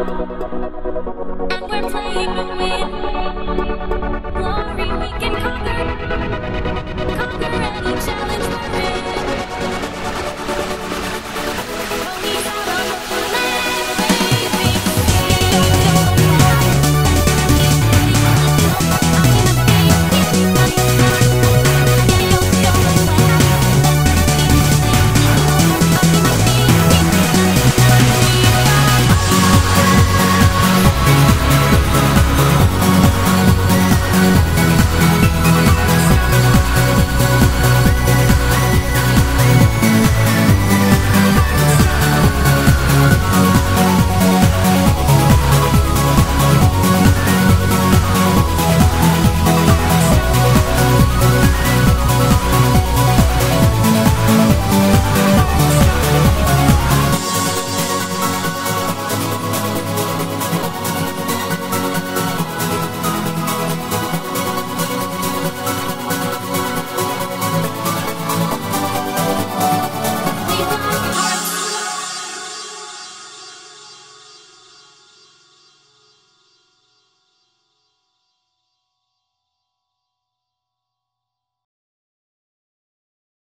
And we're playing.